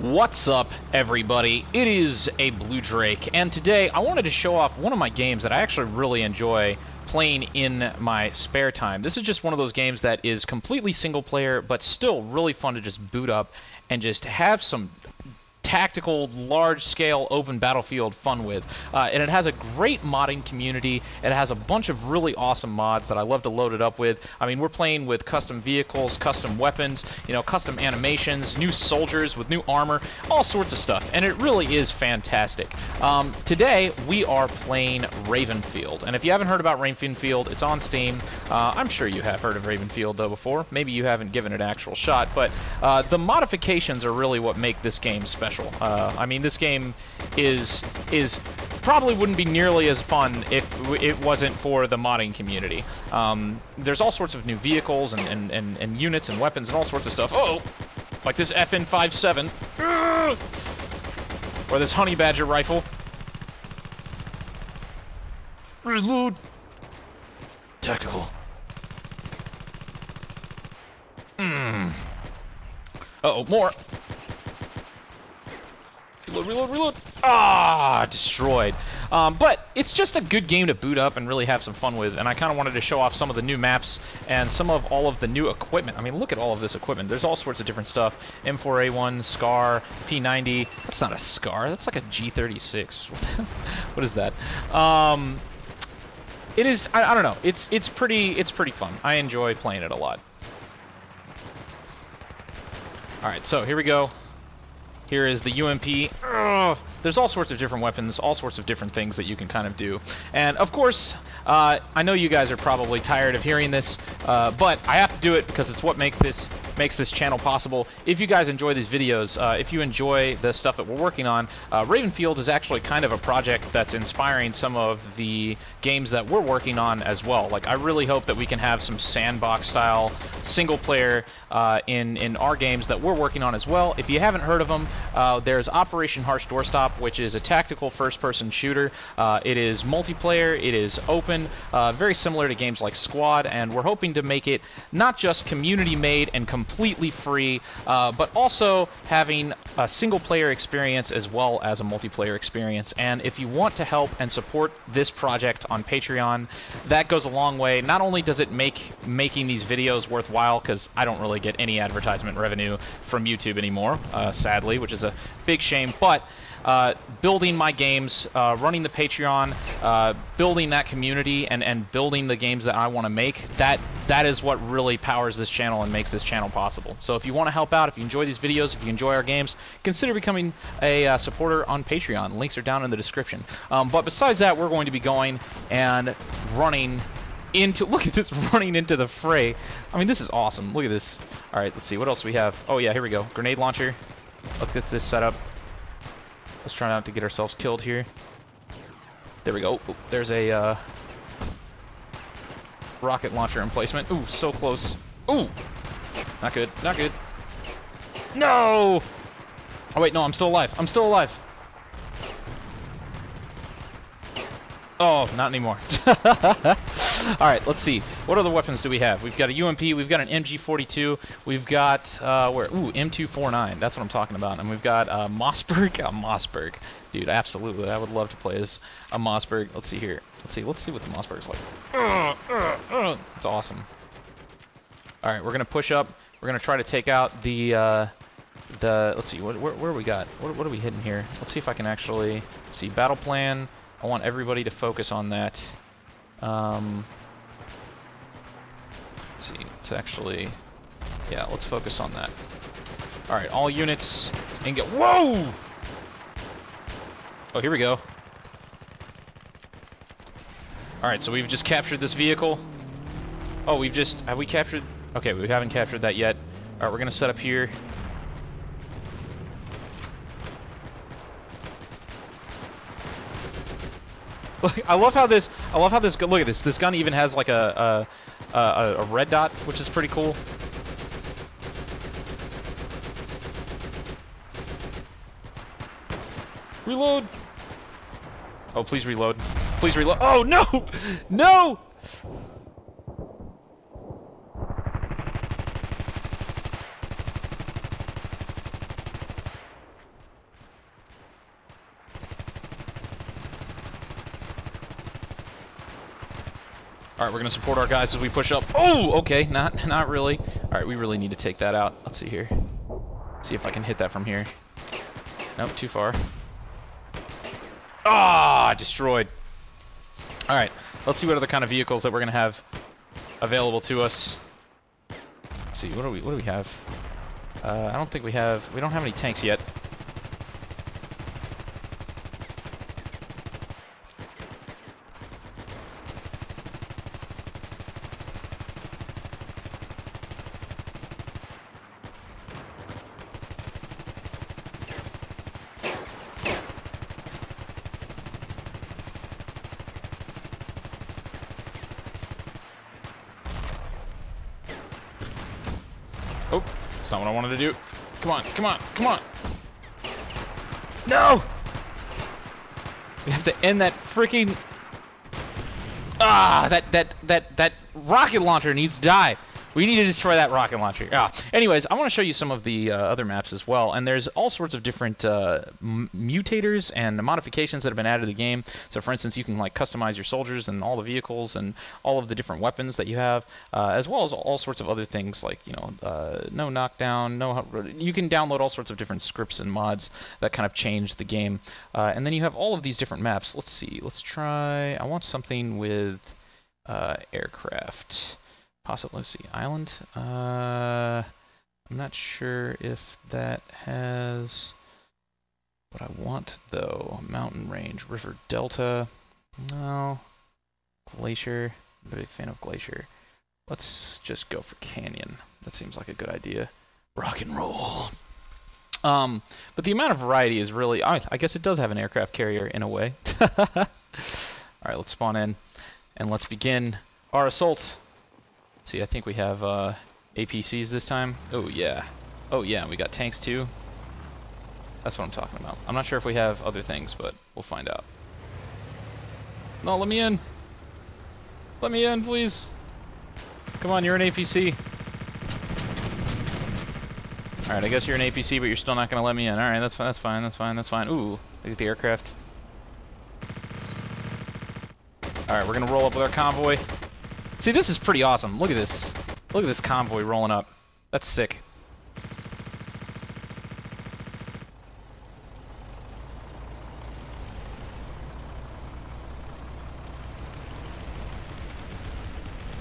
What's up, everybody? It is a Blue Drake, and today I wanted to show off one of my games that I actually really enjoy playing in my spare time. This is just one of those games that is completely single player, but still really fun to just boot up and just have some tactical, large-scale, open battlefield fun with. And it has a great modding community. It has a bunch of really awesome mods that I love to load it up with. I mean, we're playing with custom vehicles, custom weapons, you know, custom animations, new soldiers with new armor, all sorts of stuff. And it really is fantastic. Today, we are playing Ravenfield. And if you haven't heard about Ravenfield, it's on Steam. I'm sure you have heard of Ravenfield, though, before. Maybe you haven't given it an actual shot. But the modifications are really what make this game special. I mean, this game is probably wouldn't be nearly as fun if it wasn't for the modding community. There's all sorts of new vehicles and units and weapons and all sorts of stuff. Uh-oh! Like this FN-57. Or this honey badger rifle. Reload. Tactical. Uh-oh, more! Reload. Ah, destroyed. But it's just a good game to boot up and really have some fun with, and I kind of wanted to show off some of the new maps and some of all of the new equipment. I mean, look at all of this equipment. There's all sorts of different stuff. M4A1, SCAR, P90. That's not a SCAR. That's like a G36. What is that? It is, I don't know. It's pretty fun. I enjoy playing it a lot. All right, so here we go. Here is the UMP. Ugh. There's all sorts of different weapons, all sorts of different things that you can kind of do. And, of course, I know you guys are probably tired of hearing this, but I have to do it because it's what makes this channel possible. If you guys enjoy these videos, if you enjoy the stuff that we're working on, Ravenfield is actually kind of a project that's inspiring some of the games that we're working on as well. Like, I really hope that we can have some sandbox-style single-player in our games that we're working on as well. If you haven't heard of them, there's Operation Harsh Doorstop, which is a tactical first-person shooter. It is multiplayer, it is open, very similar to games like Squad, and we're hoping to make it not just community-made and completely free, but also having a single-player experience as well as a multiplayer experience. And if you want to help and support this project on Patreon, that goes a long way. Not only does it make making these videos worthwhile, because I don't really get any advertisement revenue from YouTube anymore, sadly, which is a big shame, but building my games, running the Patreon, building that community, and building the games that I want to make, that is what really powers this channel and makes this channel possible. So if you want to help out, if you enjoy these videos, if you enjoy our games, consider becoming a supporter on Patreon. Links are down in the description. But besides that, we're going to be going and running into, look at this, running into the fray. I mean, this is awesome. Look at this. All right, let's see. What else we have? Oh, yeah, here we go. Grenade launcher. Let's get this set up. Let's try not to get ourselves killed here. There we go. Ooh, there's a rocket launcher emplacement. Ooh, so close. Ooh! Not good. Not good. No! Oh, wait, no, I'm still alive. I'm still alive. Oh, not anymore. Alright, let's see. What other weapons do we have? We've got a UMP, we've got an MG-42, we've got, M249, that's what I'm talking about. And we've got Mossberg, Mossberg. Dude, absolutely, I would love to play as a Mossberg. Let's see here. Let's see what the Mossberg's like. It's awesome. Alright, we're gonna push up, we're gonna try to take out the, let's see, where we got? What are we hitting here? Let's see if I can actually, let's see, battle plan. I want everybody to focus on that. Let's see, it's actually, yeah, let's focus on that. Alright, all units, and get, whoa! Oh, here we go. Alright, so we've just captured this vehicle. Oh, we've just, have we captured, okay, we haven't captured that yet. Alright, we're gonna set up here. I love how this, look at this, this gun even has like a red dot, which is pretty cool. Reload! Oh, please reload. Please reload. Oh, no! No! Alright, we're gonna support our guys as we push up. Oh, okay, not really. Alright, we really need to take that out. Let's see here. Let's see if I can hit that from here. Nope, too far. Ah, destroyed. Alright, let's see what other kind of vehicles that we're gonna have available to us. Let's see, what do we have? I don't think we don't have any tanks yet. Oh, that's not what I wanted to do. Come on, come on, come on. No! We have to end that freaking... Ah, that rocket launcher needs to die. We need to destroy that rocket launcher. Ah. Anyways, I want to show you some of the other maps as well, and there's all sorts of different mutators and modifications that have been added to the game. So, for instance, you can like customize your soldiers and all the vehicles and all of the different weapons that you have, as well as all sorts of other things like no knockdown, no. You can download all sorts of different scripts and mods that kind of change the game, and then you have all of these different maps. Let's see. Let's try. I want something with aircraft. Possibly, let's see, island. I'm not sure if that has what I want, though. Mountain range, river delta. No. Glacier. I'm a big fan of glacier. Let's just go for canyon. That seems like a good idea. Rock and roll. But the amount of variety is really... I guess it does have an aircraft carrier in a way. All right, let's spawn in, and let's begin our assault. See, I think we have APCs this time. Oh, yeah. Oh, yeah, we got tanks, too. That's what I'm talking about. I'm not sure if we have other things, but we'll find out. No, let me in. Let me in, please. Come on, you're an APC. All right, I guess you're an APC, but you're still not going to let me in. All right, that's fine, that's fine, that's fine, that's fine. Ooh, look at the aircraft. All right, we're going to roll up with our convoy. See, this is pretty awesome. Look at this. Look at this convoy rolling up. That's sick.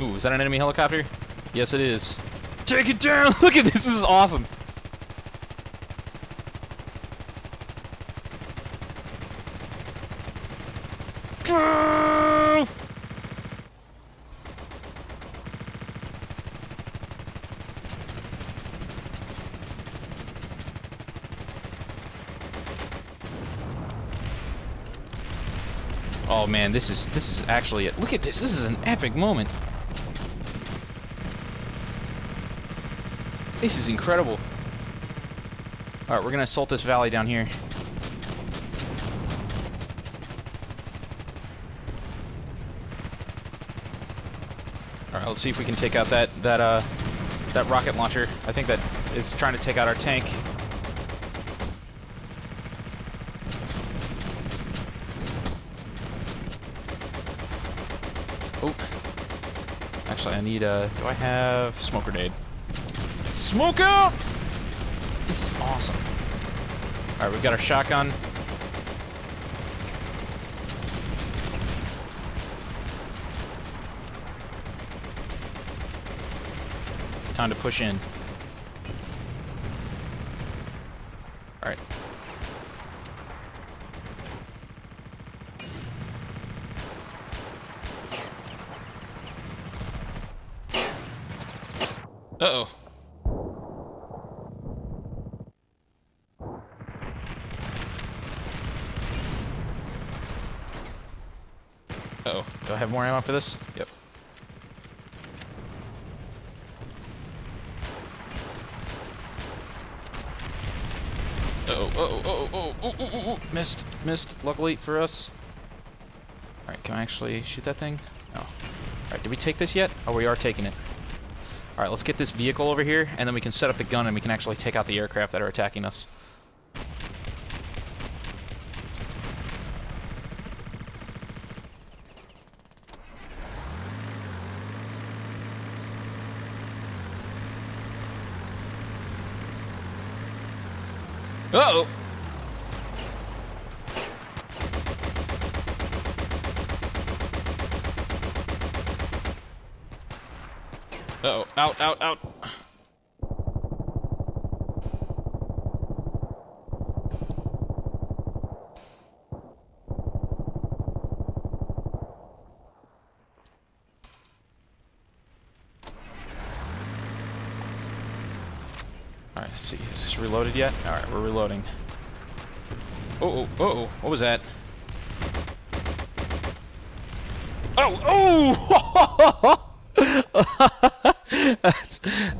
Ooh, is that an enemy helicopter? Yes, it is. Take it down! Look at this. This is awesome. Oh man, this is actually it. Look at this. This is an epic moment. This is incredible. All right, we're gonna assault this valley down here. All right, let's see if we can take out that rocket launcher. I think that is trying to take out our tank. Oh, actually I need do I have smoke grenade? Smoke out! This is awesome. All right, we've got our shotgun. Time to push in. All right. Uh-oh. Uh-oh. Do I have more ammo for this? Yep. Uh-oh. Uh-oh. Uh-oh. Uh-oh. Uh-oh. Missed. Missed. Luckily for us. All right. Can I actually shoot that thing? No. All right. Did we take this yet? Oh, we are taking it. Alright, let's get this vehicle over here, and then we can set up the gun and we can actually take out the aircraft that are attacking us. Uh-oh. Uh-oh. Out, out, out. Alright, let's see. Is this reloaded yet? Alright, we're reloading. Oh, oh, oh, what was that? Oh, oh!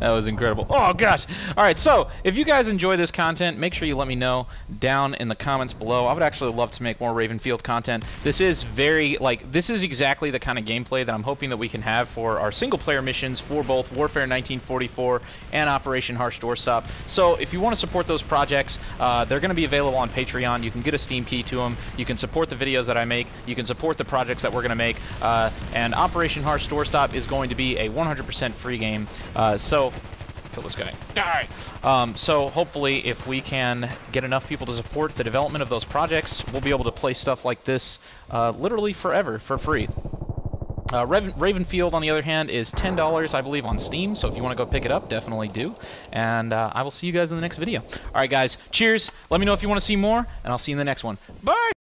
That was incredible. Oh gosh. Alright, so if you guys enjoy this content, make sure you let me know down in the comments below. I would actually love to make more Ravenfield content. This is very, like, this is exactly the kind of gameplay that I'm hoping that we can have for our single player missions for both Warfare 1944 and Operation Harsh Doorstop. So if you want to support those projects, they're going to be available on Patreon. You can get a Steam key to them. You can support the videos that I make. You can support the projects that we're going to make. And Operation Harsh Doorstop is going to be a 100% free game. So kill this guy. Die! So hopefully if we can get enough people to support the development of those projects, we'll be able to play stuff like this literally forever for free. Ravenfield, on the other hand, is $10, I believe, on Steam, so if you want to go pick it up, definitely do. And I will see you guys in the next video. Alright guys, cheers! Let me know if you want to see more, and I'll see you in the next one. Bye!